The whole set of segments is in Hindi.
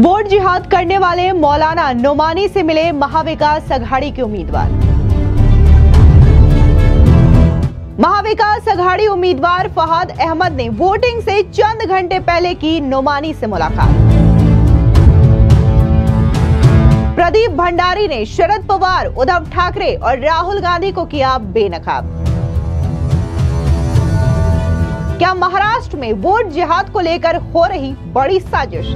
वोट जिहाद करने वाले मौलाना नोमानी से मिले महाविकास आघाड़ी के उम्मीदवार। महाविकास आघाड़ी उम्मीदवार फहाद अहमद ने वोटिंग से चंद घंटे पहले की नोमानी से मुलाकात। प्रदीप भंडारी ने शरद पवार, उद्धव ठाकरे और राहुल गांधी को किया बेनकाब। क्या महाराष्ट्र में वोट जिहाद को लेकर हो रही बड़ी साजिश?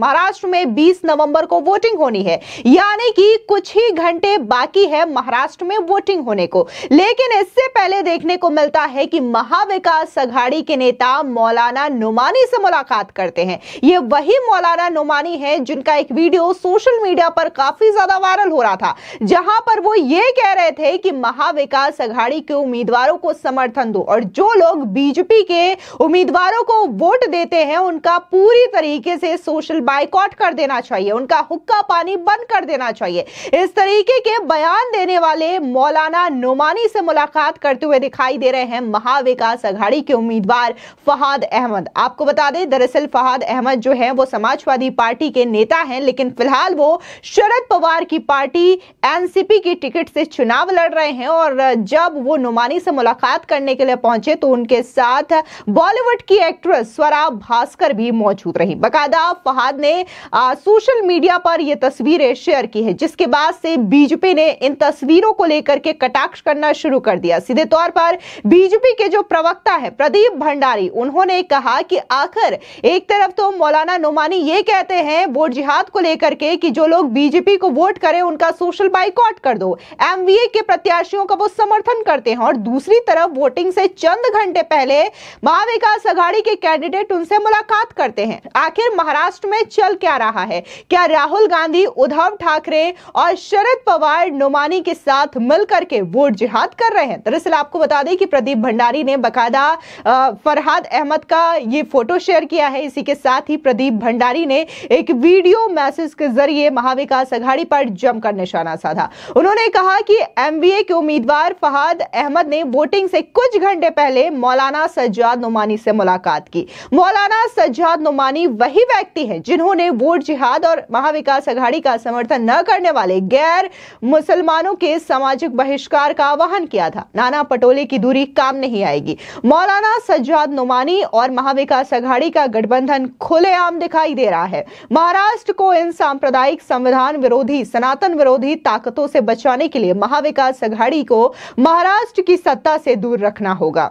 महाराष्ट्र में 20 नवंबर को वोटिंग होनी है, यानी कि कुछ ही घंटे बाकी है महाराष्ट्र में वोटिंग होने को। लेकिन इससे पहले देखने को मिलता है कि महाविकास आघाड़ी के नेता मौलाना नोमानी से मुलाकात करते हैं। ये वही मौलाना नोमानी है जिनका एक वीडियो सोशल मीडिया पर काफी ज्यादा वायरल हो रहा था, जहां पर वो ये कह रहे थे कि महाविकास आघाड़ी के उम्मीदवारों को समर्थन दो और जो लोग बीजेपी के उम्मीदवारों को वोट देते हैं उनका पूरी तरीके से सोशल बाइकॉट कर देना चाहिए, उनका हुक्का पानी बंद कर देना चाहिए। इस तरीके के बयान देने वाले मौलाना नोमानी से मुलाकात करते हुए दिखाई दे रहे हैं महाविकास आघाड़ी के उम्मीदवार फहाद अहमद। आपको बता दें, दरअसल फहाद अहमद जो है वो समाजवादी पार्टी के नेता हैं, लेकिन फिलहाल वो शरद पवार की पार्टी एनसीपी की टिकट से चुनाव लड़ रहे हैं। और जब वो नोमानी से मुलाकात करने के लिए पहुंचे तो उनके साथ बॉलीवुड की एक्ट्रेस स्वरा भास्कर भी मौजूद रही। बाकायदा फहाद ने सोशल मीडिया पर ये तस्वीरें शेयर की है, जिसके बाद से बीजेपी ने इन तस्वीरों को लेकर के कटाक्ष करना शुरू कर दिया। सीधे तौर पर बीजेपी के जो प्रवक्ता है प्रदीप भंडारी, उन्होंने कहा कि आखिर एक तरफ तो मौलाना नोमानी ये कहते हैं वोट जिहाद को लेकर के कि जो लोग बीजेपी को वोट करें उनका सोशल बाइकॉट कर दो, एमवीए के प्रत्याशियों का वो समर्थन करते हैं, और दूसरी तरफ वोटिंग से चंद घंटे पहले महाविकास आघाड़ी के कैंडिडेट उनसे मुलाकात करते हैं। आखिर महाराष्ट्र में चल क्या रहा है? क्या राहुल गांधी, उद्धव ठाकरे और शरद पवार नोमानी के साथ मिलकर के वोट जिहाद कर रहे हैं? दरअसल आपको बता दें कि प्रदीप भंडारी ने बकायदा फरहाद अहमद का ये फोटो शेयर किया है। इसी के साथ ही प्रदीप भंडारी ने एक वीडियो मैसेज के जरिए महाविकास आघाड़ी पर जमकर निशाना साधा। उन्होंने कहा कि एमवीए के उम्मीदवार फहाद अहमद ने वोटिंग से कुछ घंटे पहले मौलाना सज्जाद नोमानी से मुलाकात की। मौलाना सज्जाद नोमानी वही व्यक्ति है जिन्होंने वोट जिहाद और महाविकास आघाड़ी का समर्थन न करने वाले गैर मुसलमानों के सामाजिक बहिष्कार का आह्वान किया था। नाना पटोले की दूरी काम नहीं आएगी। मौलाना सज्जाद नोमानी और महाविकास आघाड़ी का गठबंधन खुलेआम दिखाई दे रहा है। महाराष्ट्र को इन सांप्रदायिक, संविधान विरोधी, सनातन विरोधी ताकतों से बचाने के लिए महाविकास आघाड़ी को महाराष्ट्र की सत्ता से दूर रखना होगा।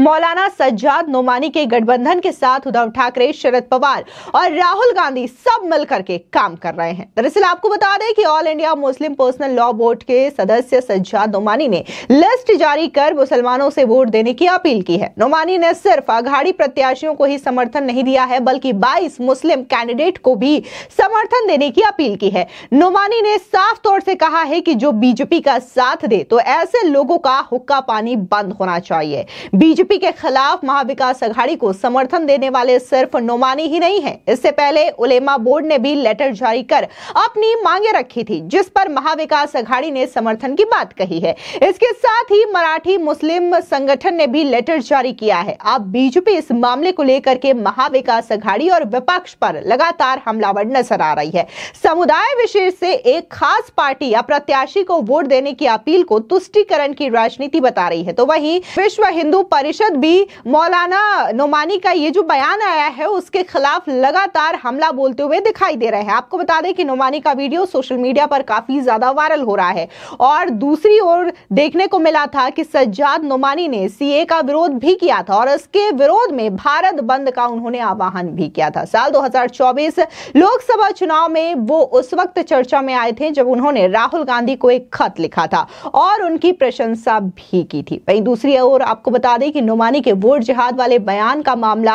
मौलाना सज्जाद नोमानी के गठबंधन के साथ उद्धव ठाकरे, शरद पवार और राहुल गांधी सब मिलकर के काम कर रहे हैं। दरअसल आपको बता दें कि All India Muslim personal law board के सदस्य सज्जाद नोमानी ने लिस्ट जारी कर मुसलमानों से वोट देने की अपील की है। नोमानी ने सिर्फ आघाड़ी प्रत्याशियों को ही समर्थन नहीं दिया है, बल्कि 22 मुस्लिम कैंडिडेट को भी समर्थन देने की अपील की है। नोमानी ने साफ तौर से कहा है कि जो बीजेपी का साथ दे तो ऐसे लोगों का हुक्का पानी बंद होना चाहिए। बीजेपी के खिलाफ महाविकास आघाड़ी को समर्थन देने वाले सिर्फ नोमानी ही नहीं है, इससे पहले उलेमा बोर्ड ने भी लेटर जारी कर अपनी मांगे रखी थी, जिस पर महाविकास आघाड़ी ने समर्थन की बात कही है। इसके साथ ही मराठी मुस्लिम संगठन ने भी लेटर जारी किया है। अब बीजेपी इस मामले को लेकर के महाविकास आघाड़ी और विपक्ष पर लगातार हमलावर नजर आ रही है। समुदाय विशेष से एक खास पार्टी या प्रत्याशी को वोट देने की अपील को तुष्टीकरण की राजनीति बता रही है, तो वहीं विश्व हंदू परिषद भी मौलाना नोमानी का ये जो बयान आया है उसके खिलाफ लगातार हमला बोलते हुए दिखाई दे रहे हैं। आपको बता दें कि नोमानी का वीडियो सोशल मीडिया पर काफी ज्यादा वायरल हो रहा है। और दूसरी ओर देखने को मिला था कि सज्जाद नोमानी ने सीए का विरोध भी किया था और इसके विरोध में भारत बंद का उन्होंने आह्वान भी किया था। साल 2024 लोकसभा चुनाव में वो उस वक्त चर्चा में आए थे जब उन्होंने राहुल गांधी को एक खत लिखा था और उनकी प्रशंसा भी की थी। वहीं दूसरी ओर आपको बता दें कि नोमानी के वोट जिहाद वाले बयान का मामला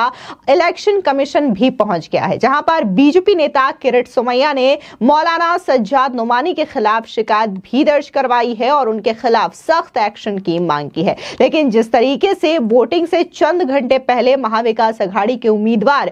इलेक्शन कमीशन भी पहुंच गया है, जहां पर बीजेपी नेता किरीट सोमैया ने मौलाना सज्जाद नोमानी के खिलाफ शिकायत भी दर्ज करवाई है और उनके खिलाफ सख्त एक्शन की मांग की है। लेकिन जिस तरीके से वोटिंग से चंद घंटे पहले महाविकास आघाड़ी के उम्मीदवार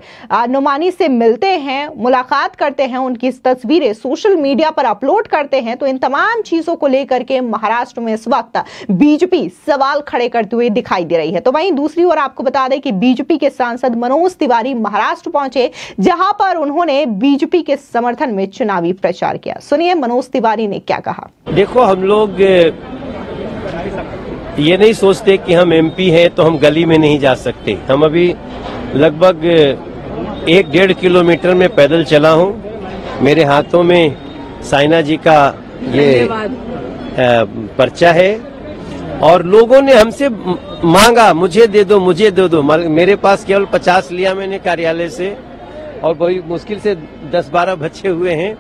नोमानी से मिलते हैं, मुलाकात करते हैं, उनकी तस्वीरें सोशल मीडिया पर अपलोड करते हैं, तो इन तमाम चीजों को लेकर के महाराष्ट्र में इस वक्त बीजेपी सवाल खड़े करते हुए दिखाई दे रही है। है। तो वहीं दूसरी ओर आपको बता दें कि बीजेपी के सांसद मनोज तिवारी महाराष्ट्र पहुंचे, जहां पर उन्होंने बीजेपी के समर्थन में चुनावी प्रचार किया। सुनिए मनोज तिवारी ने क्या कहा। देखो, हम लोग ये नहीं सोचते कि हम एमपी हैं तो हम गली में नहीं जा सकते। हम अभी लगभग 1.5 किलोमीटर में पैदल चला हूं। मेरे हाथों में साइना जी का ये पर्चा है और लोगों ने हमसे मांगा, मुझे दे दो, मुझे दे दो। मेरे पास केवल 50 लिया मैंने कार्यालय से और बहुत मुश्किल से 10-12 बचे हुए हैं।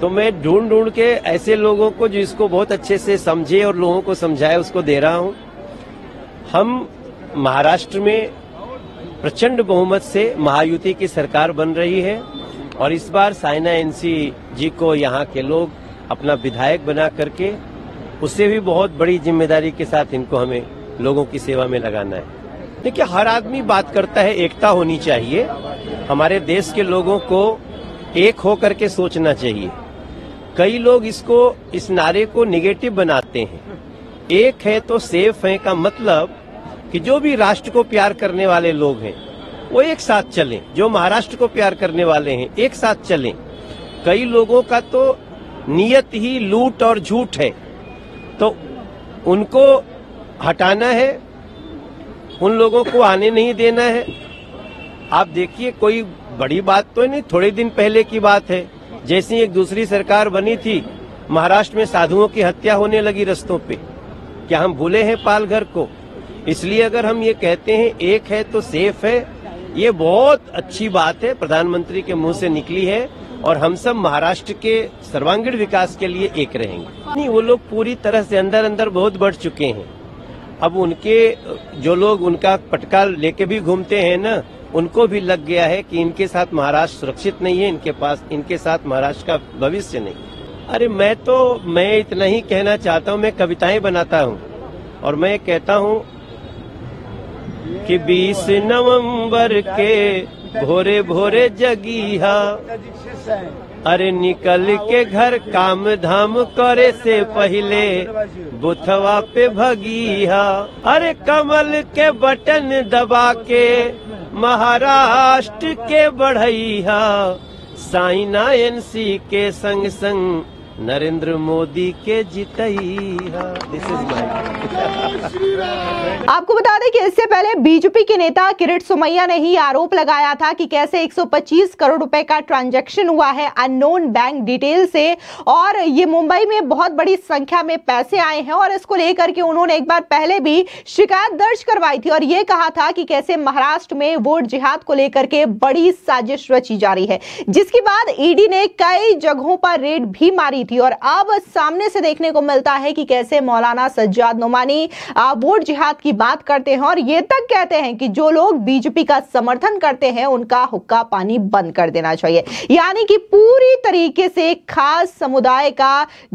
तो मैं ढूंढ के ऐसे लोगों को जो इसको बहुत अच्छे से समझे और लोगों को समझाए उसको दे रहा हूं। हम महाराष्ट्र में प्रचंड बहुमत से महायुति की सरकार बन रही है और इस बार साइना एनसी जी को यहाँ के लोग अपना विधायक बना करके उससे भी बहुत बड़ी जिम्मेदारी के साथ इनको हमें लोगों की सेवा में लगाना है। देखिए, हर आदमी बात करता है, एकता होनी चाहिए। हमारे देश के लोगों को एक होकर के सोचना चाहिए। कई लोग इसको, इस नारे को निगेटिव बनाते हैं। एक है तो सेफ है का मतलब कि जो भी राष्ट्र को प्यार करने वाले लोग हैं वो एक साथ चलें, जो महाराष्ट्र को प्यार करने वाले हैं एक साथ चलें। कई लोगों का तो नियत ही लूट और झूठ है, तो उनको हटाना है, उन लोगों को आने नहीं देना है। आप देखिए, कोई बड़ी बात तो नहीं, थोड़े दिन पहले की बात है। जैसी एक दूसरी सरकार बनी थी, महाराष्ट्र में साधुओं की हत्या होने लगी रस्तों पे। क्या हम भूले हैं पालघर को? इसलिए अगर हम ये कहते हैं एक है तो सेफ है, ये बहुत अच्छी बात है, प्रधानमंत्री के मुंह से निकली है और हम सब महाराष्ट्र के सर्वांगीण विकास के लिए एक रहेंगे। नहीं, वो लोग पूरी तरह से अंदर अंदर बहुत बढ़ चुके हैं। अब उनके जो लोग उनका पटका लेके भी घूमते हैं ना, उनको भी लग गया है कि इनके साथ महाराष्ट्र सुरक्षित नहीं है, इनके पास, इनके साथ महाराष्ट्र का भविष्य नहीं। अरे मैं इतना ही कहना चाहता हूँ। मैं कविताएं बनाता हूँ और मैं कहता हूँ कि 20 नवंबर के भोरे भोरे जगीहा, अरे निकल के घर काम धाम करे से पहले बुथवा पे भगीहा। अरे कमल के बटन दबा के महाराष्ट्र के बढ़ैया, साइना एनसी के संग संग नरेंद्र मोदी के जीतैया। आपको बता दें कि इससे पहले बीजेपी के नेता किरीट सोमैया ने ही आरोप लगाया था कि कैसे 125 करोड़ रुपए का ट्रांजैक्शन हुआ है अननोन बैंक डिटेल से और ये मुंबई में बहुत बड़ी संख्या में पैसे आए हैं और इसको लेकर के उन्होंने एक बार पहले भी शिकायत दर्ज करवाई थी और ये कहा था कि कैसे महाराष्ट्र में वोट जिहाद को लेकर के बड़ी साजिश रची जा रही है, जिसके बाद ईडी ने कई जगहों पर रेड भी मारी थी। और अब सामने से देखने को मिलता है कि कैसे मौलाना सज्जाद नोमानी वोट जिहाद की बात करते हैं और ये तक कहते हैं कि जो लोग बीजेपी का समर्थन करते हैं उनका हुक्का पानी बंद कर देना चाहिए। यानी कि पूरी तरीके से खास समुदाय का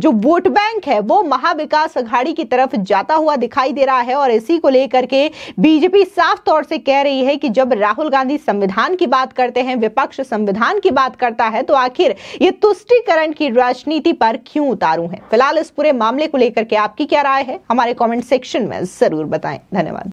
जो वोट बैंक है वो महाविकास आघाड़ी की तरफ जाता हुआ दिखाई दे रहा है और इसी को लेकर के बीजेपी साफ तौर से कह रही है कि जब राहुल गांधी संविधान की बात करते हैं, विपक्ष संविधान की बात करता है, तो आखिर ये तुष्टिकरण की राजनीति पर क्यों उतारू हैं। फिलहाल इस पूरे मामले को लेकर के आपकी क्या राय है, हमारे कमेंट सेक्शन में जरूर बताएं। धन्यवाद।